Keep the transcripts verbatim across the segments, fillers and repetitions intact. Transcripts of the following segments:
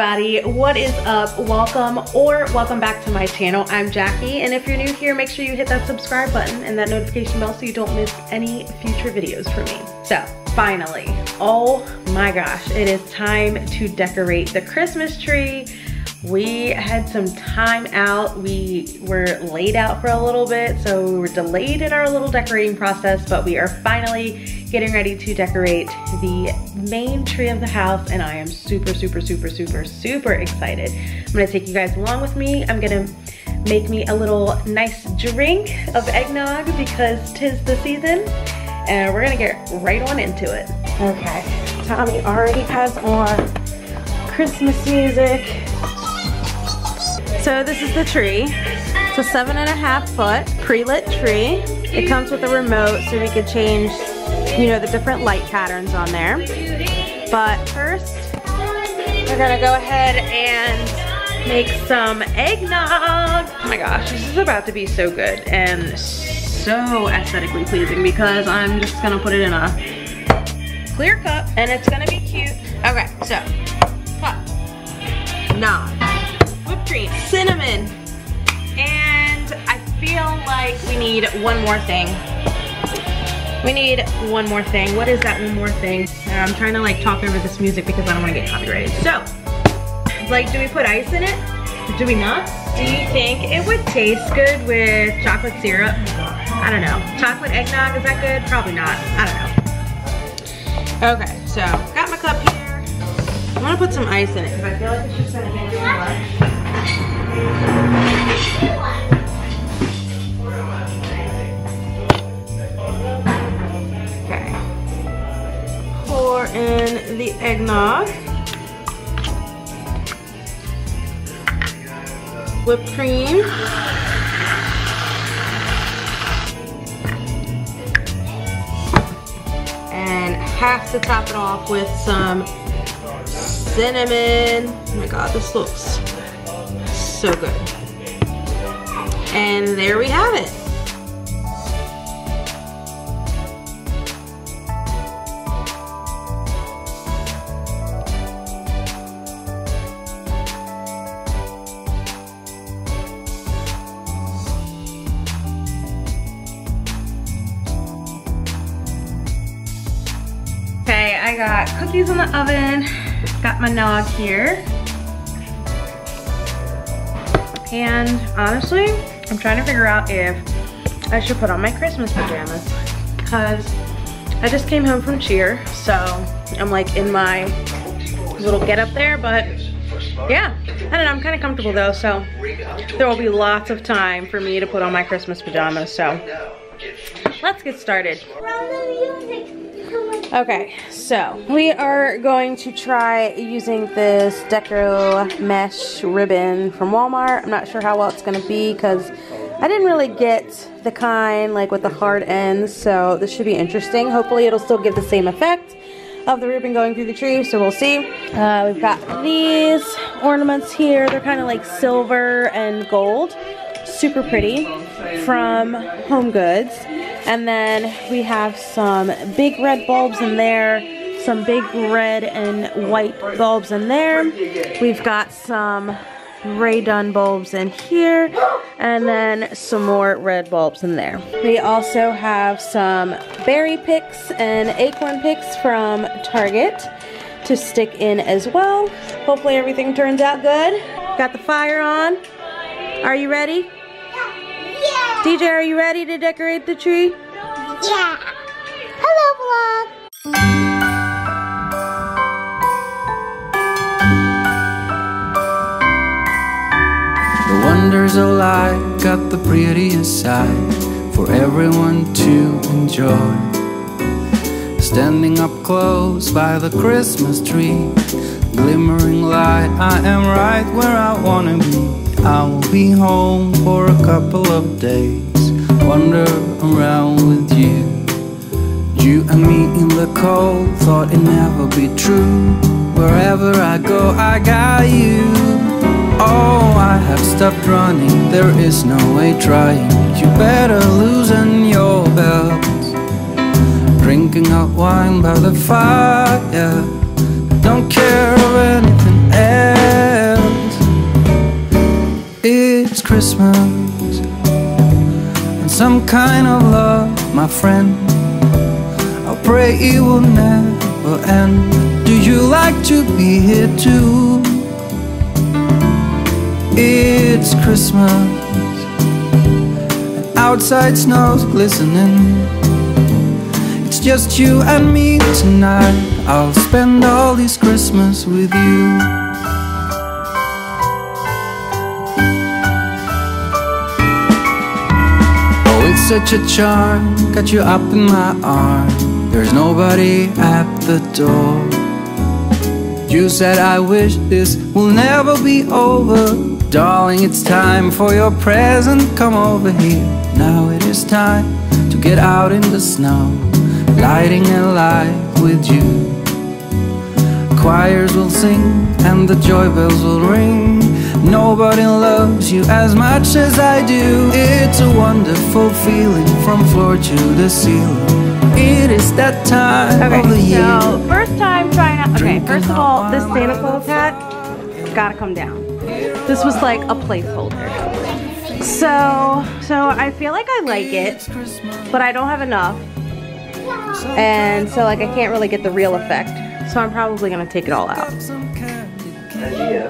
everybody, what is up? Welcome or welcome back to my channel. I'm Jackie, and if you're new here, make sure you hit that subscribe button and that notification bell so you don't miss any future videos from me. So finally, oh my gosh, it is time to decorate the Christmas tree. We had some time out. We were laid out for a little bit, so we were delayed in our little decorating process, but we are finally getting ready to decorate the main tree of the house, and I am super, super, super, super, super excited. I'm gonna take you guys along with me. I'm gonna make me a little nice drink of eggnog because 'tis the season, and we're gonna get right on into it. Okay, Tommy already has on Christmas music. So this is the tree. It's a seven and a half foot pre-lit tree. It comes with a remote so we could change, you know, the different light patterns on there. But first, we're gonna go ahead and make some eggnog. Oh my gosh, this is about to be so good and so aesthetically pleasing because I'm just gonna put it in a clear cup and it's gonna be cute. Okay, so cup, nog, cinnamon, and I feel like we need one more thing. We need one more thing. What is that one more thing? I'm trying to like talk over this music because I don't want to get copyrighted. So, like, do we put ice in it? Do we not? Do you think it would taste good with chocolate syrup? I don't know. Chocolate eggnog, is that good? Probably not. I don't know. Okay, so, got my cup here. I'm gonna put some ice in it because I feel like it's just gonna make too much. Okay, pour in the eggnog, whipped cream, and have to top it off with some cinnamon. Oh my god, this looks so good. And there we have it. Okay, I got cookies in the oven, got my nog here. And honestly, I'm trying to figure out if I should put on my Christmas pajamas because I just came home from cheer, so I'm like in my little get up there, but yeah, I don't know, I'm kind of comfortable though, so there will be lots of time for me to put on my Christmas pajamas, so let's get started. Okay, so we are going to try using this deco mesh ribbon from Walmart. I'm not sure how well it's going to be because I didn't really get the kind like with the hard ends, so this should be interesting. Hopefully it'll still give the same effect of the ribbon going through the tree, so we'll see. Uh, we've got these ornaments here. They're kind of like silver and gold. Super pretty from Home Goods. And then we have some big red bulbs in there, some big red and white bulbs in there. We've got some Ray Dun bulbs in here, and then some more red bulbs in there. We also have some berry picks and acorn picks from Target to stick in as well. Hopefully everything turns out good. Got the fire on. Are you ready? D J, are you ready to decorate the tree? Yeah. Hello, vlog. The wonders of life got the prettiest sight for everyone to enjoy. Standing up close by the Christmas tree, glimmering light, I am right where I wanna be. I will be home for a couple of days, wander around with you. You and me in the cold, thought it'd never be true. Wherever I go, I got you. Oh, I have stopped running, there is no way trying. You better loosen your belt. Drinking hot wine by the fire, don't care of anything else. it's Christmas and some kind of love, my friend. I pray it will never end. Do you like to be here too? It's Christmas and outside snow's glistening. It's just you and me tonight. I'll spend all this Christmas with you. Such a charm, got you up in my arms. There's nobody at the door. You said I wish this will never be over. Darling, it's time for your present, come over here. Now it is time to get out in the snow, lighting a light with you. Choirs will sing and the joy bells will ring. Nobody loves you as much as I do. It's a wonderful feeling from floor to the ceiling. It is that time okay, of the year. So first time trying out. Okay, first of all, this Santa Claus hat gotta come down. This was like a placeholder. So, so I feel like I like it, but I don't have enough, and so like I can't really get the real effect. So I'm probably gonna take it all out. Yeah.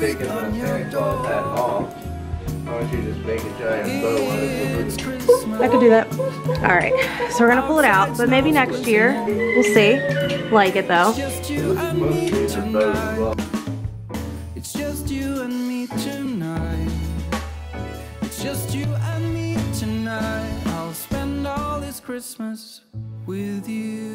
Take it on your dog at all. Why don't you just make a giant bow on it? I could do that. All right, so we're gonna pull it out, but maybe next year we'll see. Like it though. It's just you and me tonight. It's just you and me tonight. I'll spend all this Christmas with you.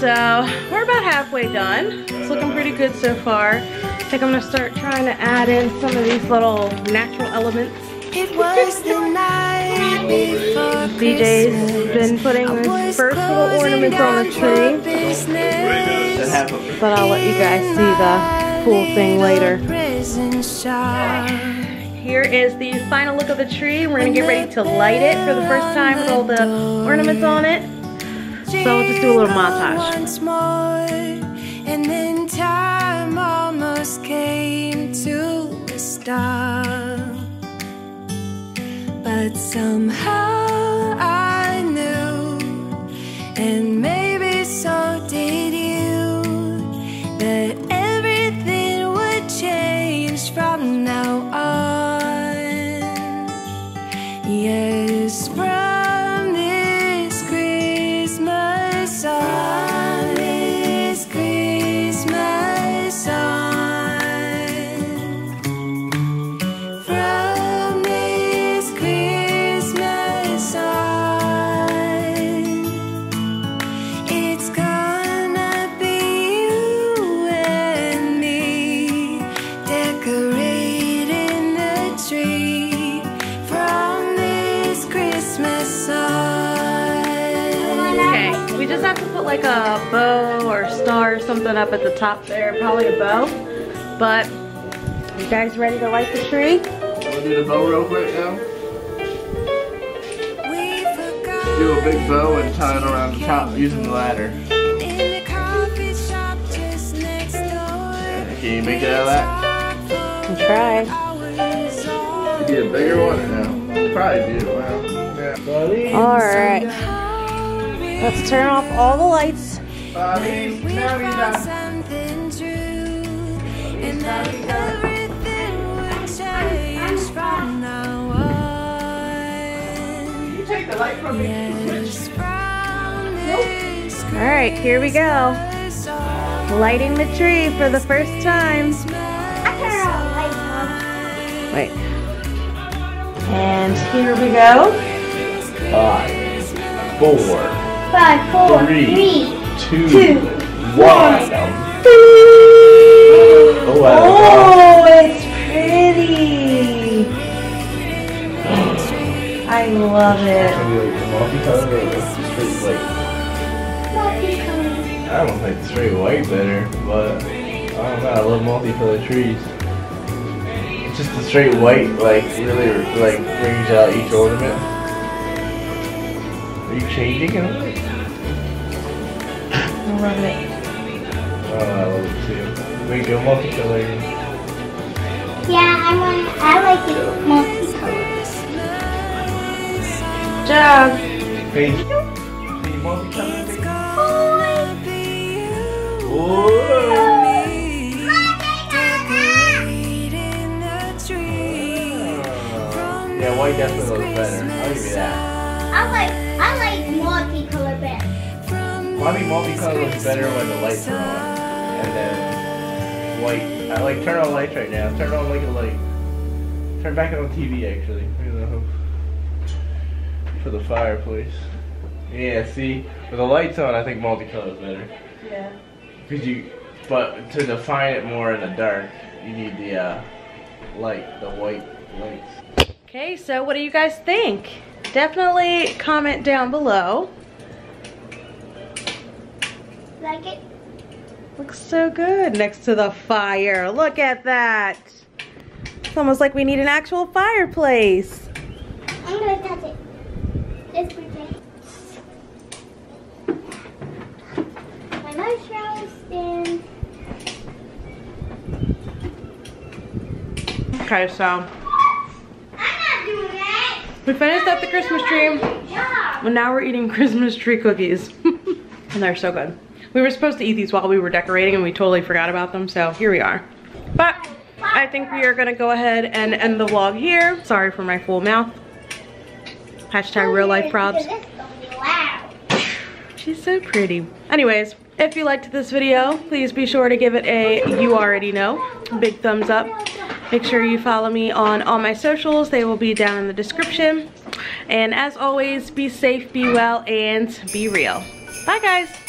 So we're about halfway done. It's looking pretty good so far. I think I'm gonna start trying to add in some of these little natural elements. It was the night before D J's been putting his first little ornaments on the tree, but I'll let you guys see the full thing later. Here is the final look of the tree. We're gonna get ready to light it for the first time with all the ornaments on it. So we'll just do a little montage. And then time almost came to a stop. But somehow I knew, and maybe so did you, that everything would change from now on. Yes, from this Christmas on, this Christmas on, from like a bow or star or something up at the top there, probably a bow. But you guys ready to light the tree? Wanna do the bow real quick now? Just do a big bow and tie it around the top using the ladder. Yeah, can you make it out of that? I can try. You need a bigger one or no? Probably do. Wow. Yeah. All right. Let's turn off all the lights. Bobby, we found something true, and that everything will change from now on. You take the light from me. Nope. All right, here we go. Lighting the tree for the first time. I turn on the light. Wait. And here we go. Five, four. Five, four, three, three two, two, one. Oh, wow. Oh, it's pretty. I love it. I don't think it's very white better, but I don't know. I love multicolored trees. It's just the straight white, like, really, like, brings out each ornament. Are you changing it? I love it. Oh, I love it too. We go multicolored. Yeah, I want. I like it multicolored. Good job. Hey, are you multicolored? Whoa. Yeah, white definitely looks better. I'll give you that. I like. I like multicolor better. Well, I mean, multicolor looks better when the lights are on. And then white. I like turn on lights right now. Turn on like a light. Turn back on T V actually. For the fireplace. Yeah, see, with the lights on, I think multicolor is better. Yeah. Cause you, but to define it more in the dark, you need the uh, light, the white lights. Okay, so what do you guys think? Definitely comment down below. Like it? Looks so good next to the fire. Look at that. It's almost like we need an actual fireplace. I'm gonna touch it. It's perfect. My marshmallow stand. Okay, so we finished up the Christmas tree, and now we're eating Christmas tree cookies. And they're so good. We were supposed to eat these while we were decorating, and we totally forgot about them, so here we are. But I think we are gonna go ahead and end the vlog here. Sorry for my full mouth. Hashtag real life props. She's so pretty. Anyways, if you liked this video, please be sure to give it a, you already know, big thumbs up. Make sure you follow me on all my socials. They will be down in the description. And as always, be safe, be well, and be real. Bye, guys.